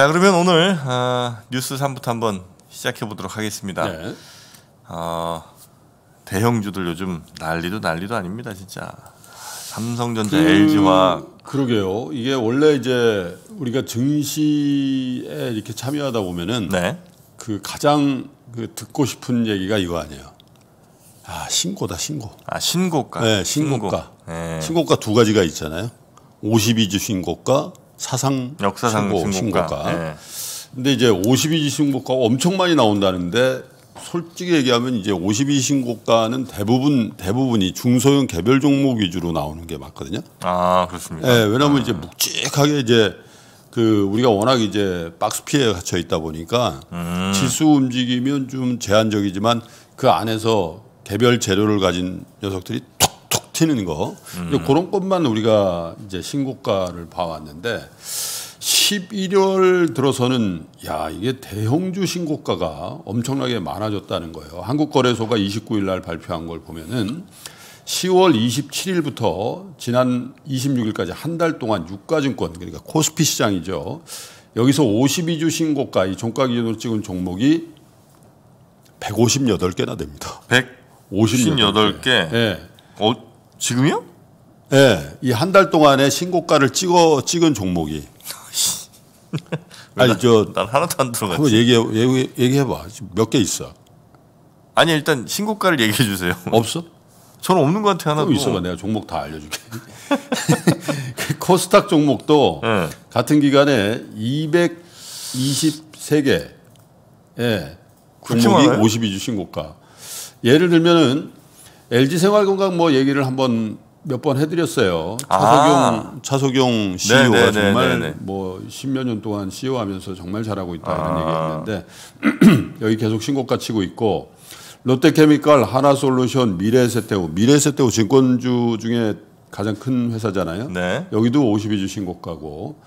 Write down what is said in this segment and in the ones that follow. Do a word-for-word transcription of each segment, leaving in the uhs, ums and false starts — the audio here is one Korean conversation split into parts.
자, 그러면 오늘 어, 뉴스 삼부터 한번 시작해 보도록 하겠습니다. 네. 어, 대형주들 요즘 난리도 난리도 아닙니다, 진짜. 삼성전자, 그, 엘지화학. 그러게요. 이게 원래 이제 우리가 증시에 이렇게 참여하다 보면은 네. 그 가장 그 듣고 싶은 얘기가 이거 아니에요. 아, 신고다, 신고. 아, 신고가. 네, 신고가. 신고. 네. 신고가 두 가지가 있잖아요. 오십이 주 신고가, 사상 역사상 신고, 신고가. 신고가. 네. 근데 이제 오십이 주 신고가 엄청 많이 나온다는데 솔직히 얘기하면 이제 오십이 주 신고가는 대부분 대부분이 중소형 개별 종목 위주로 나오는 게 맞거든요. 아, 그렇습니다. 예, 네, 왜냐하면 음. 이제 묵직하게 이제 그 우리가 워낙 이제 박스 피해에 갇혀 있다 보니까 음. 지수 움직이면 좀 제한적이지만 그 안에서 개별 재료를 가진 녀석들이 툭툭 튀는 거 음. 그런 것만 우리가 이제 신고가를 봐왔는데. 십일월 들어서는 야 이게 대형주 신고가가 엄청나게 많아졌다는 거예요. 한국거래소가 이십구일 날 발표한 걸 보면은 시월 이십칠일부터 지난 이십육일까지 한 달 동안 유가증권 그러니까 코스피 시장이죠. 여기서 오십이 주 신고가 이 종가 기준으로 찍은 종목이 백오십팔 개나 됩니다. 백오십팔 개. 네. 어, 지금이요? 네. 이 한 달 동안에 신고가를 찍어 찍은 종목이. 아니 저 난 하나도 안 들어갔지. 한번 얘기해 얘기, 얘기해봐. 몇 개 있어? 아니 일단 신고가를 얘기해 주세요. 없어? 저는 없는 것 같아 하나도. 있어봐. 내가 종목 다 알려줄게. 코스닥 종목도 네. 같은 기간에 이백이십삼 개 예, 종목이 오십이 주 신고가. 예를 들면은 엘지생활건강 뭐 얘기를 한번. 몇 번 해드렸어요. 차석용, 아 차석용 씨이오가 네네네네네. 정말 뭐 십몇 년 동안 씨이오 하면서 정말 잘하고 있다 아 이런 얘기했는데 여기 계속 신고가 치고 있고 롯데케미칼, 하나솔루션, 미래에셋대우, 미래에셋대우 증권주 중에 가장 큰 회사잖아요. 네. 여기도 오십이 주 신고가고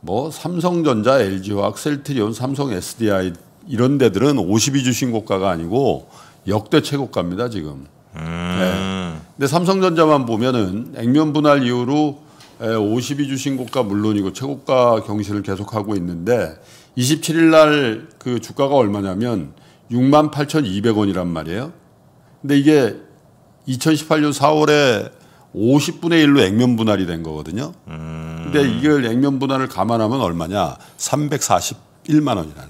뭐 삼성전자, 엘지화학, 셀트리온, 삼성에스디아이 이런 데들은 오십이 주 신고가가 아니고 역대 최고가입니다 지금. 음. 네. 근데 삼성전자만 보면은 액면 분할 이후로 오십이 주 신고가 물론이고 최고가 경신을 계속하고 있는데 이십칠일 날 그 주가가 얼마냐면 육만 팔천이백 원이란 말이에요. 근데 이게 이천십팔년 사월에 오십분의 일로 액면 분할이 된 거거든요. 음. 근데 이걸 액면 분할을 감안하면 얼마냐? 삼백사십일만 원이라는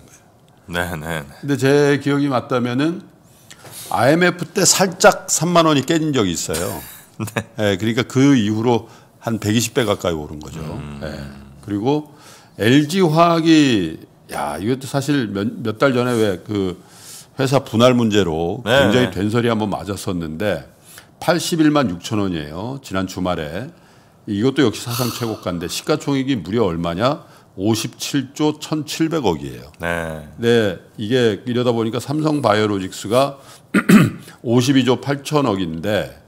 거예요. 네네. 근데 제 기억이 맞다면은. 아이엠에프 때 살짝 삼만 원이 깨진 적이 있어요. 네. 네, 그러니까 그 이후로 한 백이십 배 가까이 오른 거죠. 음. 네. 그리고 엘지화학이 야 이것도 사실 몇 달 전에 왜 그 회사 분할 문제로 네. 굉장히 된설이 한번 맞았었는데 팔십일만 육천 원이에요. 지난 주말에 이것도 역시 사상 최고가인데 시가총액이 무려 얼마냐? 오십칠조 천칠백억이에요. 네. 네, 이게 이러다 보니까 삼성바이오로직스가 오십이조 팔천억인데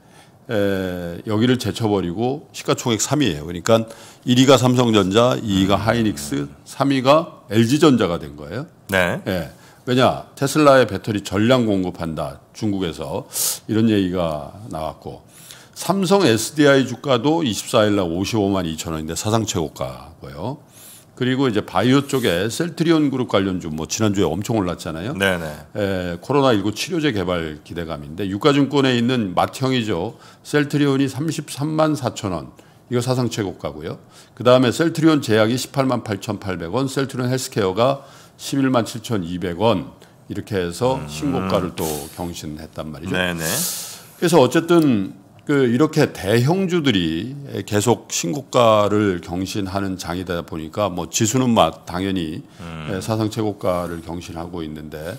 에, 여기를 제쳐버리고 시가총액 삼 위예요. 그러니까 일 위가 삼성전자, 이 위가 하이닉스, 삼 위가 엘지전자가 된 거예요. 네. 네. 왜냐 테슬라의 배터리 전량 공급한다 중국에서 이런 얘기가 나왔고 삼성 에스디아이 주가도 이십사일 날 오십오만 이천 원인데 사상 최고가고요. 그리고 이제 바이오 쪽에 셀트리온 그룹 관련주 뭐 지난주에 엄청 올랐잖아요. 네네. 에, 코로나 십구 치료제 개발 기대감인데 유가증권에 있는 맏형이죠. 셀트리온이 삼십삼만 사천 원. 이거 사상 최고가고요. 그다음에 셀트리온 제약이 십팔만 팔천팔백 원. 셀트리온 헬스케어가 십일만 칠천이백 원. 이렇게 해서 신고가를 음. 또 경신했단 말이죠. 네네. 그래서 어쨌든 그 이렇게 대형주들이 계속 신고가를 경신하는 장이다 보니까 뭐 지수는 막 당연히 음. 사상 최고가를 경신하고 있는데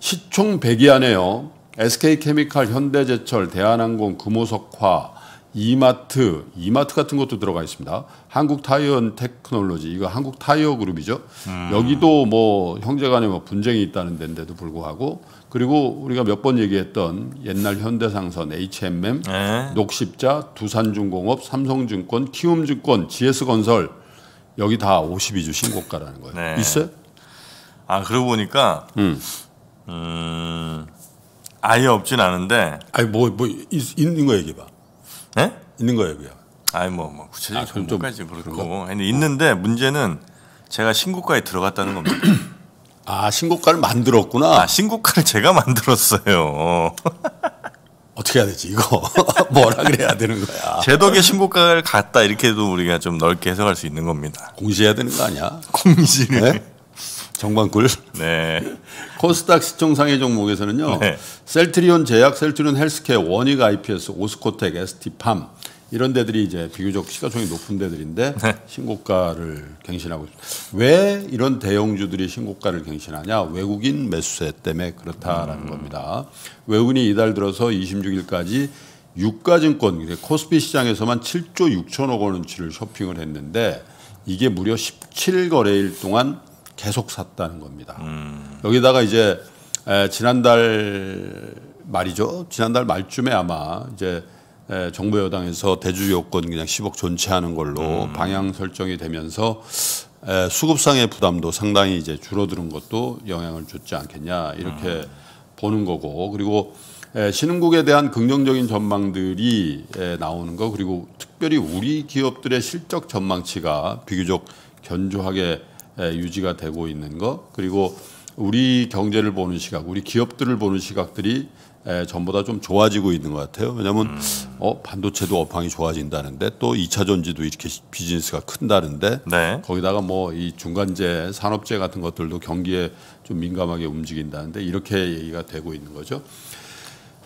시총 백 위 안에요. 에스케이케미칼, 현대제철, 대한항공, 금호석화, 이마트, 이마트 같은 것도 들어가 있습니다. 한국타이어 테크놀로지, 이거 한국타이어 그룹이죠. 음. 여기도 뭐 형제간에 뭐 분쟁이 있다는 데인데도 불구하고 그리고 우리가 몇 번 얘기했던 옛날 현대상선, 에이치엠엠, 네. 녹십자, 두산중공업, 삼성증권, 키움증권, 지에스건설 여기 다 오십이 주 신고가라는 거예요. 네. 있어요? 아 그러고 보니까 음. 음, 아예 없진 않은데. 아니 뭐 뭐 있는 거 얘기해 봐. 네? 있는 거 얘기야. 아니 뭐 뭐 구체적인 정보까지 그렇고. 근데 있는데 문제는 제가 신고가에 들어갔다는 겁니다. 아, 신고가를 만들었구나. 아, 신고가를 제가 만들었어요. 어떻게 해야 되지 이거? 뭐라 그래야 되는 거야? 제 덕에 신고가를 갔다 이렇게도 우리가 좀 넓게 해석할 수 있는 겁니다. 공시해야 되는 거 아니야? 공시를. 네? 정반꿀. 네. 코스닥 시총상위 종목에서는요. 네. 셀트리온 제약, 셀트리온 헬스케어, 원익 아이피에스, 오스코텍, 에스티팜 이런 데들이 이제 비교적 시가총이 높은 데들인데 네. 신고가를 갱신하고 있습니다. 왜 이런 대형주들이 신고가를 갱신하냐? 외국인 매수세 때문에 그렇다라는 음. 겁니다. 외국인이 이달 들어서 이십육 일까지 유가증권, 코스피 시장에서만 칠조 육천억 원어치를 쇼핑을 했는데 이게 무려 십칠 거래일 동안 계속 샀다는 겁니다. 음. 여기다가 이제 지난달 말이죠. 지난달 말쯤에 아마 이제 예, 정부 여당에서 대주 요건 그냥 십억 존치하는 걸로 음. 방향 설정이 되면서 예, 수급상의 부담도 상당히 이제 줄어드는 것도 영향을 줬지 않겠냐 이렇게 음. 보는 거고, 그리고 예, 신흥국에 대한 긍정적인 전망들이 예, 나오는 거, 그리고 특별히 우리 기업들의 실적 전망치가 비교적 견조하게 예, 유지가 되고 있는 거, 그리고 우리 경제를 보는 시각, 우리 기업들을 보는 시각들이 예, 전보다 좀 좋아지고 있는 것 같아요. 왜냐하면 음. 어, 반도체도 업황이 좋아진다는데 또 이차 전지도 이렇게 비즈니스가 큰다는데 네. 거기다가 뭐 이 중간재, 산업재 같은 것들도 경기에 좀 민감하게 움직인다는데 이렇게 얘기가 되고 있는 거죠.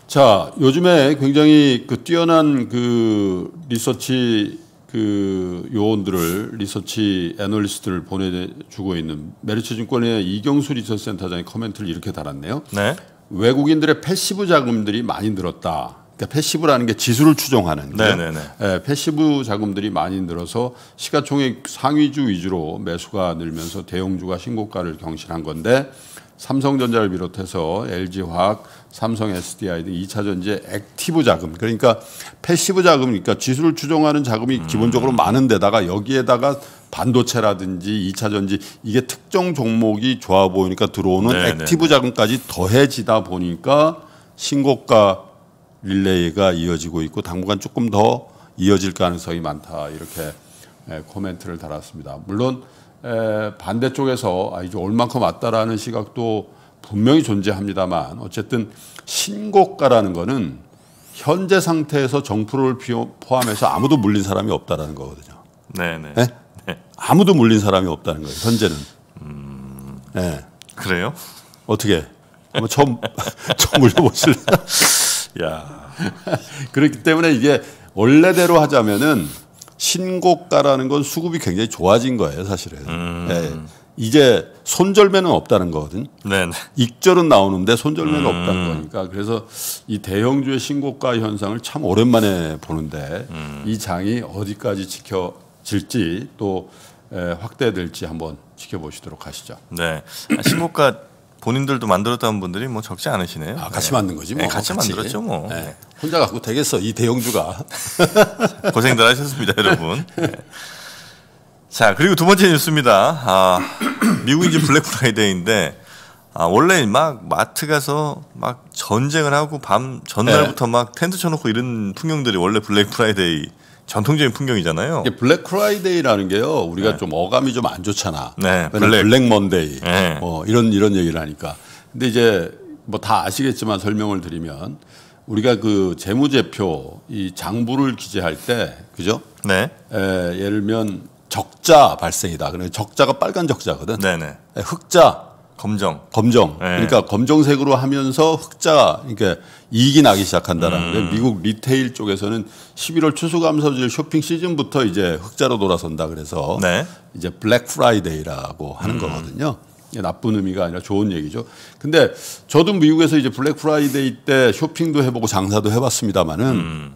자, 요즘에 굉장히 그 뛰어난 그 리서치 그 요원들을 리서치 애널리스트를 보내주고 있는 메리츠증권의 이경수 리서치 센터장이 코멘트를 이렇게 달았네요. 네. 외국인들의 패시브 자금들이 많이 늘었다. 그러니까 패시브라는 게 지수를 추종하는 게 예, 패시브 자금들이 많이 늘어서 시가총액 상위주 위주로 매수가 늘면서 대형주가 신고가를 경신한 건데 삼성전자를 비롯해서 엘지화학, 삼성에스디아이 등 이차 전지의 액티브 자금, 그러니까 패시브 자금, 그러니까 지수를 추종하는 자금이 음. 기본적으로 많은 데다가 여기에다가 반도체라든지 이차 전지 이게 특정 종목이 좋아 보이니까 들어오는 네, 액티브 네. 자금까지 더해지다 보니까 신고가 릴레이가 이어지고 있고 당분간 조금 더 이어질 가능성이 많다 이렇게 예, 코멘트를 달았습니다. 물론 에, 반대쪽에서 아, 이제 올 만큼 왔다라는 시각도 분명히 존재합니다만 어쨌든 신고가라는 거는 현재 상태에서 정프로를 포함해서 아무도 물린 사람이 없다라는 거거든요. 네네. 네? 네. 아무도 물린 사람이 없다는 거예요. 현재는. 음... 네. 그래요? 어떻게? 한번 처음 처음 물려보실래요? 야. 그렇기 때문에 이게 원래대로 하자면은 신고가라는 건 수급이 굉장히 좋아진 거예요, 사실은. 음... 네. 이제 손절매는 없다는 거거든. 네네. 익절은 나오는데 손절매는 음... 없다는 거니까. 그래서 이 대형주의 신고가 현상을 참 오랜만에 보는데 음... 이 장이 어디까지 지켜. 질지 또 확대될지 한번 지켜보시도록 하시죠. 네, 신고가 본인들도 만들었다는 분들이 뭐 적지 않으시네요. 아, 같이 네. 만든 거지 뭐. 네, 같이, 같이 만들었죠 뭐. 네. 혼자 갖고 되겠어 이 대형주가. 고생들 하셨습니다 여러분. 네. 자, 그리고 두 번째 뉴스입니다. 아, 미국 이제 블랙 프라이데이인데 아, 원래 막 마트 가서 막 전쟁을 하고 밤 전날부터 네. 막 텐트 쳐놓고 이런 풍경들이 원래 블랙 프라이데이 전통적인 풍경이잖아요. 블랙 프라이데이라는 게요. 우리가 네. 좀 어감이 좀 안 좋잖아. 네, 블랙. 블랙 먼데이. 네. 뭐 이런 이런 얘기를 하니까. 근데 이제 뭐 다 아시겠지만 설명을 드리면 우리가 그 재무제표 이 장부를 기재할 때 그죠? 네. 에, 예를 들면 적자 발생이다. 그러면 적자가 빨간 적자거든. 네, 네. 흑자 검정. 검정. 네. 그러니까 검정색으로 하면서 흑자, 그러니까 이익이 나기 시작한다라는 음. 미국 리테일 쪽에서는 십일월 추수감사절 쇼핑 시즌부터 이제 흑자로 돌아선다 그래서 네. 이제 블랙 프라이데이라고 하는 음. 거거든요. 나쁜 의미가 아니라 좋은 얘기죠. 근데 저도 미국에서 이제 블랙 프라이데이 때 쇼핑도 해보고 장사도 해봤습니다만은 음.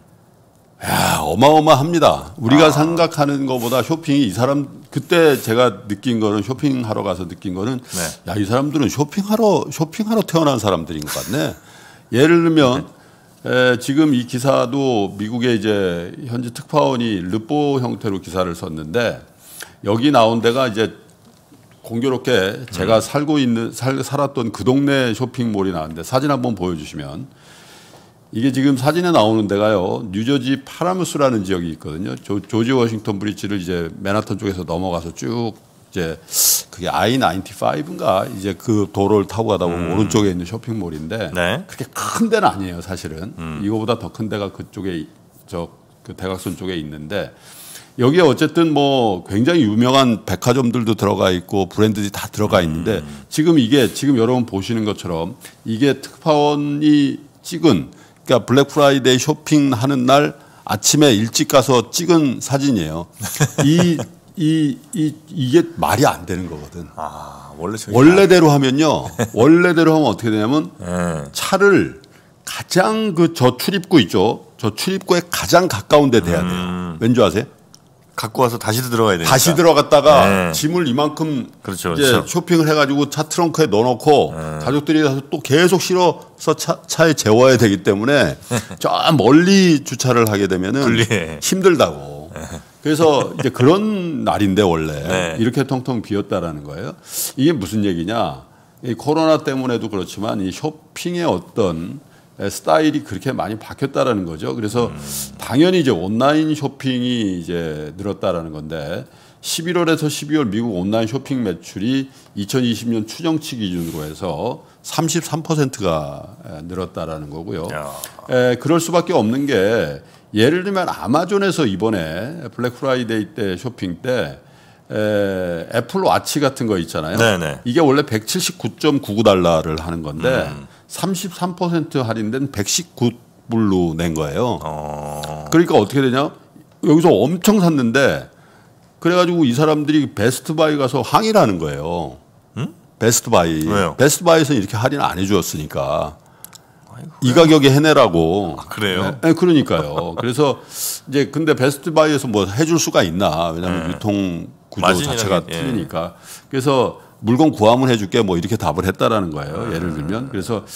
야, 어마어마합니다. 우리가 아. 생각하는 것보다 쇼핑이 이 사람 그때 제가 느낀 거는 쇼핑하러 가서 느낀 거는 네. 야, 이 사람들은 쇼핑하러 쇼핑하러 태어난 사람들인 것 같네. 예를 들면 에, 지금 이 기사도 미국의 이제 현지 특파원이 르포 형태로 기사를 썼는데 여기 나온 데가 이제 공교롭게 제가 음. 살고 있는 살, 살았던 그 동네 쇼핑몰이 나왔는데 사진 한번 보여주시면. 이게 지금 사진에 나오는 데가요. 뉴저지 파라무스라는 지역이 있거든요. 조, 조지 워싱턴 브릿지를 이제 맨하탄 쪽에서 넘어가서 쭉 이제 그게 아이 구십오인가 이제 그 도로를 타고 가다 보면 음. 오른쪽에 있는 쇼핑몰인데 네. 그렇게 큰 데는 아니에요 사실은. 음. 이거보다 더 큰 데가 그쪽에 저 그 대각선 쪽에 있는데 여기에 어쨌든 뭐 굉장히 유명한 백화점들도 들어가 있고 브랜드들이 다 들어가 있는데 음. 지금 이게 지금 여러분 보시는 것처럼 이게 특파원이 찍은 그러니까 블랙 프라이데이 쇼핑하는 날 아침에 일찍 가서 찍은 사진이에요. 이, 이, 이, 이게 말이 안 되는 거거든. 아, 원래 원래대로 하면요. 원래대로 하면 어떻게 되냐면 음. 차를 가장 그 저 출입구 있죠. 저 출입구에 가장 가까운 데 대야 돼요. 음. 왠지 아세요? 갖고 와서 다시 들어가야 되니까. 다시 들어갔다가 네. 짐을 이만큼 그렇죠, 이제 그렇죠. 쇼핑을 해가지고 차 트렁크에 넣어놓고 네. 가족들이 가서 또 계속 실어서 차, 차에 재워야 되기 때문에 저 멀리 주차를 하게 되면은 불리해. 힘들다고. 네. 그래서 이제 그런 날인데 원래 네. 이렇게 통통 비었다라는 거예요. 이게 무슨 얘기냐? 이 코로나 때문에도 그렇지만 이 쇼핑의 어떤 스타일이 그렇게 많이 바뀌었다라는 거죠. 그래서 음. 당연히 이제 온라인 쇼핑이 이제 늘었다라는 건데 십일월에서 십이월 미국 온라인 쇼핑 매출이 이천이십 년 추정치 기준으로 해서 삼십삼 퍼센트가 늘었다라는 거고요. 에, 그럴 수밖에 없는 게 예를 들면 아마존에서 이번에 블랙 프라이데이 때 쇼핑 때 에, 애플워치 같은 거 있잖아요. 네네. 이게 원래 백칠십구 점 구구 달러를 하는 건데 음. 삼십삼 퍼센트 할인된 백십구 불로 낸 거예요. 어... 그러니까 어떻게 되냐? 여기서 엄청 샀는데 그래가지고 이 사람들이 베스트 바이 가서 항의를 하는 거예요. 음? 베스트 바이. 왜요? 베스트 바이에서는 이렇게 할인 안 해주었으니까 아이고, 이 가격에 해내라고. 아, 그래요? 네, 그러니까요. 그래서 이제 근데 베스트 바이에서 뭐 해줄 수가 있나? 왜냐하면 네. 유통 구조 자체가 예. 틀리니까. 그래서 물건 구하면 해줄게 뭐 이렇게 답을 했다라는 거예요. 예를 들면 그래서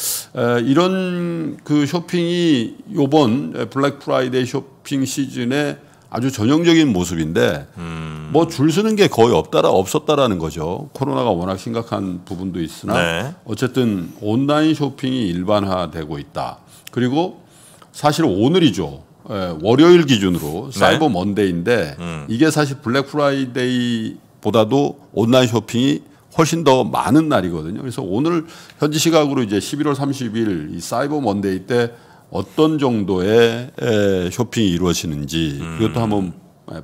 이런 그 쇼핑이 요번 블랙 프라이데이 쇼핑 시즌에 아주 전형적인 모습인데 뭐 줄 서는 게 거의 없다라 없었다라는 거죠. 코로나가 워낙 심각한 부분도 있으나 네. 어쨌든 온라인 쇼핑이 일반화되고 있다. 그리고 사실 오늘이죠. 월요일 기준으로 사이버 네. 먼데이인데 음. 이게 사실 블랙 프라이데이보다도 온라인 쇼핑이 훨씬 더 많은 날이거든요. 그래서 오늘 현지 시각으로 이제 십일월 삼십일 이 사이버 먼데이 때 어떤 정도의 쇼핑이 이루어지는지 음. 이것도 한번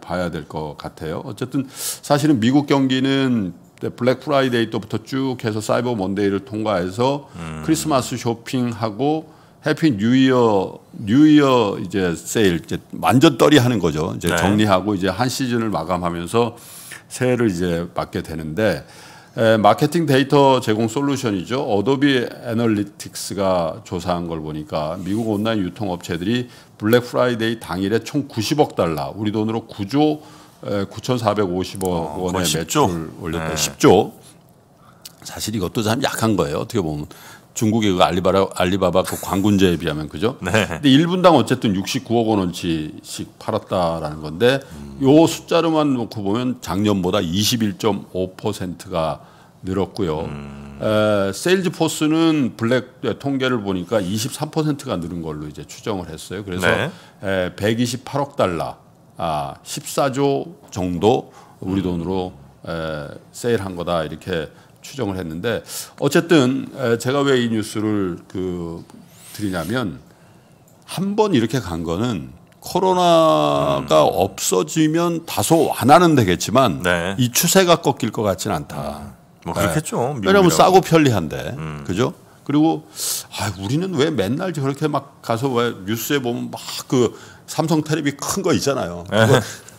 봐야 될 것 같아요. 어쨌든 사실은 미국 경기는 블랙 프라이데이 때부터 쭉 해서 사이버 먼데이를 통과해서 음. 크리스마스 쇼핑하고 해피 뉴이어 뉴이어 이제 세일 이제 완전 떨이 하는 거죠. 이제 네. 정리하고 이제 한 시즌을 마감하면서 새해를 이제 맞게 되는데. 에, 마케팅 데이터 제공 솔루션이죠. 어도비 애널리틱스가 조사한 걸 보니까 미국 온라인 유통업체들이 블랙 프라이데이 당일에 총 구십억 달러, 우리 돈으로 구조 구천사백오십억 원의 매출을 올렸다. 네. 십조. 사실 이것도 참 약한 거예요. 어떻게 보면 중국의 그 알리바바, 알리바바 그 광군제에 비하면 그죠? 네. 근데 일 분당 어쨌든 육십구억 원어치씩 팔았다라는 건데 음. 요 숫자로만 놓고 보면 작년보다 이십일 점 오 퍼센트가 늘었고요. 음. 에, 세일즈포스는 블랙 통계를 보니까 이십삼 퍼센트가 늘은 걸로 이제 추정을 했어요. 그래서 네. 에, 백이십팔억 달러, 아, 십사조 정도 우리 돈으로 에, 세일한 거다 이렇게 추정을 했는데 어쨌든 제가 왜 이 뉴스를 그 드리냐면 한 번 이렇게 간 거는 코로나가 음. 없어지면 다소 완화는 되겠지만 네. 이 추세가 꺾일 것 같지는 않다. 뭐 그렇겠죠. 네. 왜냐하면 싸고 편리한데 음. 그죠? 그리고 아, 우리는 왜 맨날 저렇게 막 가서 왜 뉴스에 보면 막 그 삼성 텔레비 큰 거 있잖아요.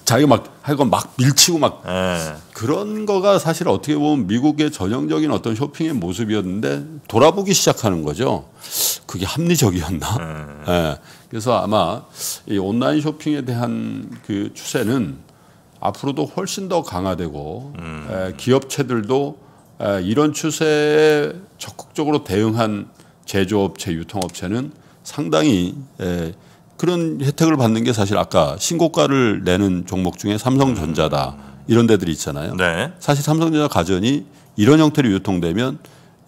자기가 막 할 건 막 밀치고 막 네. 그런 거가 사실 어떻게 보면 미국의 전형적인 어떤 쇼핑의 모습이었는데 돌아보기 시작하는 거죠. 그게 합리적이었나? 네. 네. 그래서 아마 이 온라인 쇼핑에 대한 그 추세는 앞으로도 훨씬 더 강화되고 음. 기업체들도 이런 추세에 적극적으로 대응한 제조업체, 유통업체는 상당히 그런 혜택을 받는 게 사실 아까 신고가를 내는 종목 중에 삼성전자다 이런 데들이 있잖아요. 네. 사실 삼성전자 가전이 이런 형태로 유통되면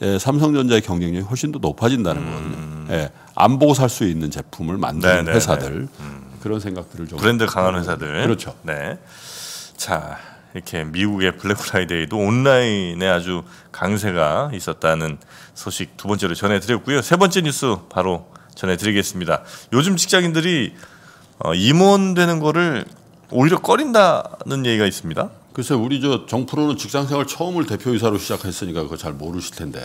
예, 삼성전자의 경쟁력이 훨씬 더 높아진다는 음. 거거든요. 예, 안 보고 살 수 있는 제품을 만드는 네네네. 회사들 음. 그런 생각들을 좀 브랜드 강한 회사들 그렇죠. 네. 자 이렇게 미국의 블랙프라이데이도 온라인에 아주 강세가 있었다는 소식 두 번째로 전해드렸고요. 세 번째 뉴스 바로 전해드리겠습니다. 요즘 직장인들이 임원되는 거를 오히려 꺼린다는 얘기가 있습니다. 글쎄, 우리 저 정프로는 직장생활 처음을 대표이사로 시작했으니까 그거 잘 모르실 텐데.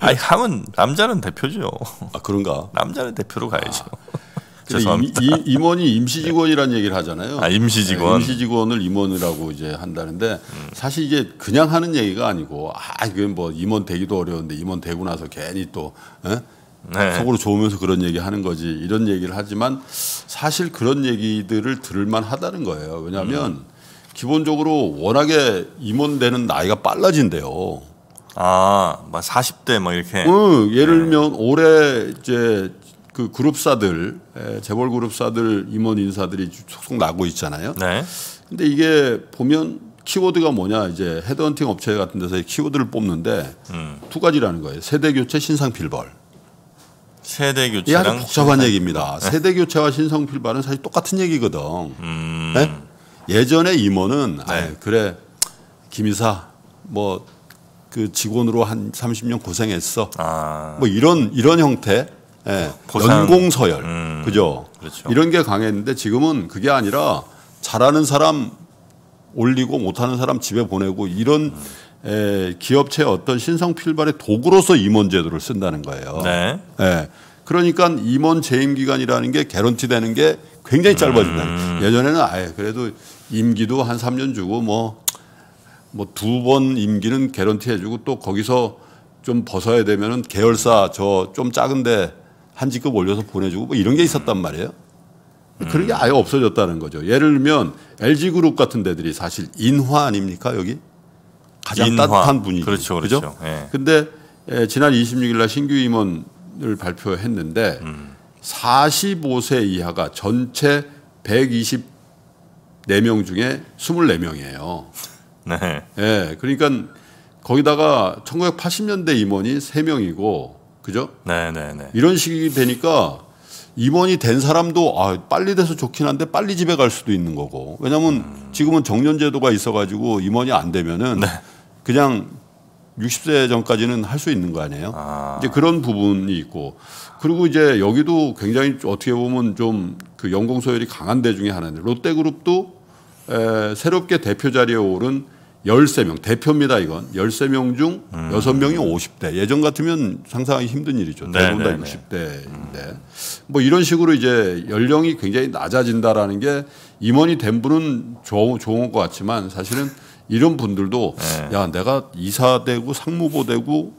아니, 하면 남자는 대표죠. 아, 그런가? 남자는 대표로 가야죠. 아. 임, 이, 임원이 임시직원이라는 네. 얘기를 하잖아요. 아, 임시직원. 네, 임시직원을 임원이라고 이제 한다는데 음. 사실 이게 그냥 하는 얘기가 아니고 아 이게 뭐 임원 되기도 어려운데 임원 되고 나서 괜히 또 에? 네. 속으로 좋으면서 그런 얘기 하는 거지 이런 얘기를 하지만 사실 그런 얘기들을 들을만 하다는 거예요. 왜냐하면 음. 기본적으로 워낙에 임원되는 나이가 빨라진대요. 아, 막 사십 대 막 이렇게. 응, 예를 들면 네. 올해 이제 그 그룹사들, 재벌 그룹사들 임원 인사들이 속속 나고 있잖아요. 네. 근데 이게 보면 키워드가 뭐냐, 이제 헤드헌팅 업체 같은 데서 키워드를 뽑는데 음. 두 가지라는 거예요. 세대교체, 신상필벌. 세대교체랑. 이게 아주 복잡한 신상... 얘기입니다. 네. 세대교체와 신상필벌은 사실 똑같은 얘기거든. 음. 네? 예전에 임원은 네. 아유, 그래 김이사 뭐 그 직원으로 한 삼십 년 고생했어. 아. 뭐 이런 이런 형태. 예, 고상... 연공서열, 음, 그죠? 그렇죠. 이런 게 강했는데 지금은 그게 아니라 잘하는 사람 올리고 못하는 사람 집에 보내고 이런 음. 에, 기업체의 어떤 신성필발의 도구로서 임원제도를 쓴다는 거예요. 네. 예, 그러니까 임원 재임기간이라는 게 개런티되는 게 굉장히 짧아진다. 음. 예전에는 아예 그래도 임기도 한 삼 년 주고 뭐 뭐 두 번 임기는 개런티해주고 또 거기서 좀 벗어야 되면은 계열사 저 좀 작은데 한 직급 올려서 보내주고 뭐 이런 게 있었단 말이에요. 음. 그런 게 아예 없어졌다는 거죠. 예를 들면 엘지그룹 같은 데들이 사실 인화 아닙니까 여기? 가장 인화. 따뜻한 분위기. 그렇죠. 그렇죠. 그런데 예. 지난 이십육 일 날 신규 임원을 발표했는데 음. 사십오 세 이하가 전체 백이십사 명 중에 이십사 명이에요. 네. 예, 그러니까 거기다가 천구백팔십 년대 임원이 세 명이고 그죠? 네네네. 이런 식이 되니까 임원이 된 사람도 아, 빨리 돼서 좋긴 한데 빨리 집에 갈 수도 있는 거고. 왜냐하면 음. 지금은 정년제도가 있어가지고 임원이 안 되면은 네. 그냥 육십 세 전까지는 할 수 있는 거 아니에요? 아. 이제 그런 부분이 있고. 그리고 이제 여기도 굉장히 어떻게 보면 좀 그 연공서열이 강한 데 중에 하나인데 롯데그룹도 에, 새롭게 대표 자리에 오른 십삼 명 대표입니다. 이건 십삼 명 중 음. 여섯 명이 오십 대. 예전 같으면 상상하기 힘든 일이죠. 대부분 다 육십 대인데 뭐 이런 식으로 이제 연령이 굉장히 낮아진다라는 게 임원이 된 분은 좋, 좋은 것 같지만 사실은 이런 분들도 네. 야 내가 이사 되고 상무보 되고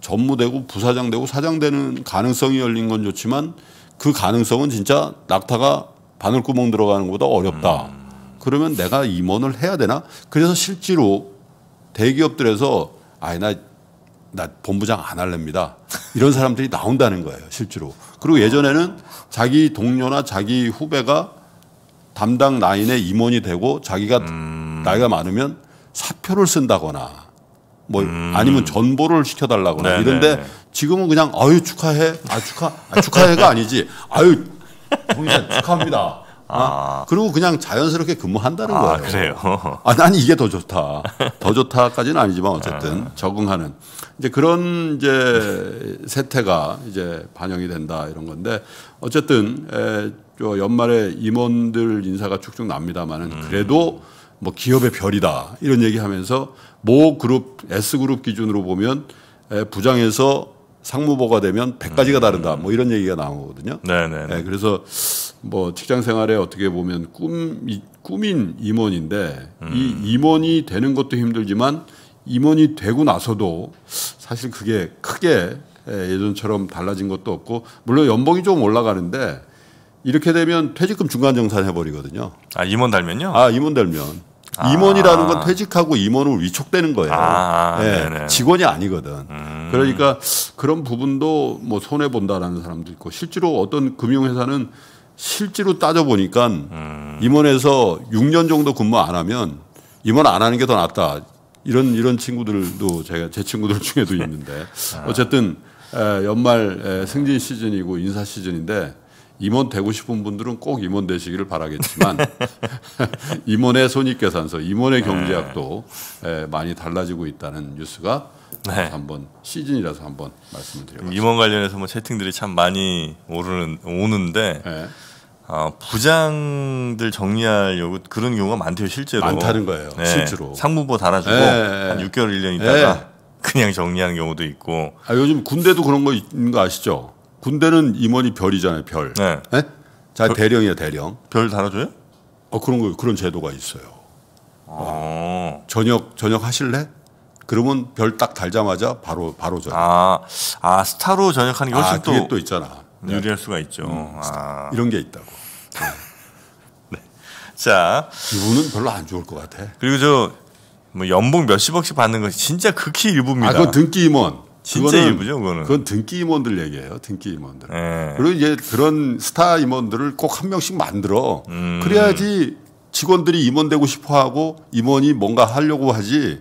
전무 되고 부사장 되고 사장 되는 가능성이 열린 건 좋지만 그 가능성은 진짜 낙타가 바늘구멍 들어가는 것보다 어렵다. 음. 그러면 내가 임원을 해야 되나? 그래서 실제로 대기업들에서 아이 나, 나 본부장 안 할랍니다. 이런 사람들이 나온다는 거예요. 실제로. 그리고 예전에는 자기 동료나 자기 후배가 담당 라인의 임원이 되고 자기가 음. 나이가 많으면 사표를 쓴다거나 뭐 음. 아니면 전보를 시켜달라거나 네네. 이런데 지금은 그냥 아유 축하해. 아 축하. 아, 축하해가 아니지. 아유 동의자 축하합니다. 아. 그리고 그냥 자연스럽게 근무한다는 아, 거예요. 그래요. 아, 난 이게 더 좋다. 더 좋다까지는 아니지만 어쨌든 적응하는 이제 그런 이제 세태가 이제 반영이 된다 이런 건데 어쨌든 에, 저 연말에 임원들 인사가 쭉쭉 납니다만은 음. 그래도 뭐 기업의 별이다 이런 얘기하면서 모 그룹 S 그룹 기준으로 보면 에, 부장에서 상무보가 되면 백가지가 다르다. 뭐 이런 얘기가 나오거든요. 네네. 네, 그래서 뭐 직장 생활에 어떻게 보면 꿈, 꿈인 임원인데 음. 이 임원이 되는 것도 힘들지만 임원이 되고 나서도 사실 그게 크게 예전처럼 달라진 것도 없고 물론 연봉이 좀 올라가는데 이렇게 되면 퇴직금 중간정산 해버리거든요. 아, 임원 달면요? 아, 임원 달면. 아. 임원이라는 건 퇴직하고 임원으로 위촉되는 거예요. 아, 네, 직원이 아니거든. 음. 그러니까 그런 부분도 뭐 손해 본다라는 사람도 있고 실제로 어떤 금융회사는 실제로 따져 보니까 음. 임원에서 육 년 정도 근무 안 하면 임원 안 하는 게 더 낫다. 이런 이런 친구들도 제가 제 친구들 중에도 있는데 어쨌든 에, 연말 에, 승진 시즌이고 인사 시즌인데 임원 되고 싶은 분들은 꼭 임원 되시기를 바라겠지만 임원의 손익계산서, 임원의 경제학도 네. 많이 달라지고 있다는 뉴스가 네. 한번 시즌이라서 한번 말씀을 드려봤습니다. 임원 관련해서 뭐 채팅들이 참 많이 오르는, 오는데 네. 아, 부장들 정리하려고 그런 경우가 많대요. 실제로 많다는 거예요. 네. 실제로 상무부 달아주고 네. 한 육 개월 일 년 있다가 네. 그냥 정리하는 경우도 있고. 아, 요즘 군대도 그런 거 있는 거 아시죠? 군대는 임원이 별이잖아요. 별. 네. 네? 자, 대령이에요. 대령. 별 달아줘요? 어, 그런 거, 그런 제도가 있어요. 아. 어, 저녁 저녁 하실래? 그러면 별 딱 달자마자 바로 바로 저녁. 아, 아 스타로 저녁하는 게 훨씬 아, 그게 또, 또 있잖아. 네. 유리할 수가 있죠. 음, 아. 이런 게 있다고. 네. 네. 자, 기분은 별로 안 좋을 것 같아. 그리고 저 뭐 연봉 몇십억씩 받는 것이 진짜 극히 일부입니다. 아, 그건 등기 임원. 진짜 일부죠, 그거는. 그건 등기 임원들 얘기예요, 등기 임원들. 네. 그리고 이제 그런 스타 임원들을 꼭 한 명씩 만들어. 음. 그래야지 직원들이 임원되고 싶어하고 임원이 뭔가 하려고 하지.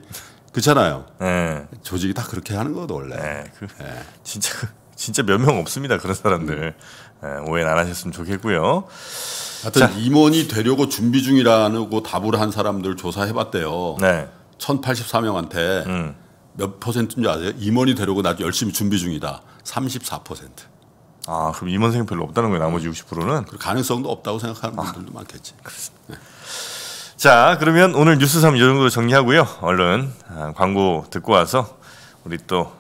그렇잖아요. 네. 조직이 다 그렇게 하는 거거든 원래. 네. 그, 네. 진짜 진짜 몇 명 없습니다, 그런 사람들. 네, 오해는 안 하셨으면 좋겠고요. 하여튼 자. 임원이 되려고 준비 중이라고 답을 한 사람들 조사해봤대요. 네. 천팔십사 명한테 음. 몇 퍼센트인지 아세요? 임원이 되려고 나도 열심히 준비 중이다. 삼십사 퍼센트. 아, 그럼 임원생이 별로 없다는 거예요. 나머지 육십 퍼센트는? 가능성도 없다고 생각하는 아. 분들도 많겠지. 네. 자, 그러면 오늘 뉴스 삼 이 정도로 정리하고요. 얼른 광고 듣고 와서 우리 또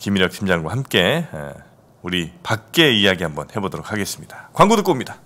김일혁 팀장과 함께 우리 밖에 이야기 한번 해보도록 하겠습니다. 광고 듣고 옵니다.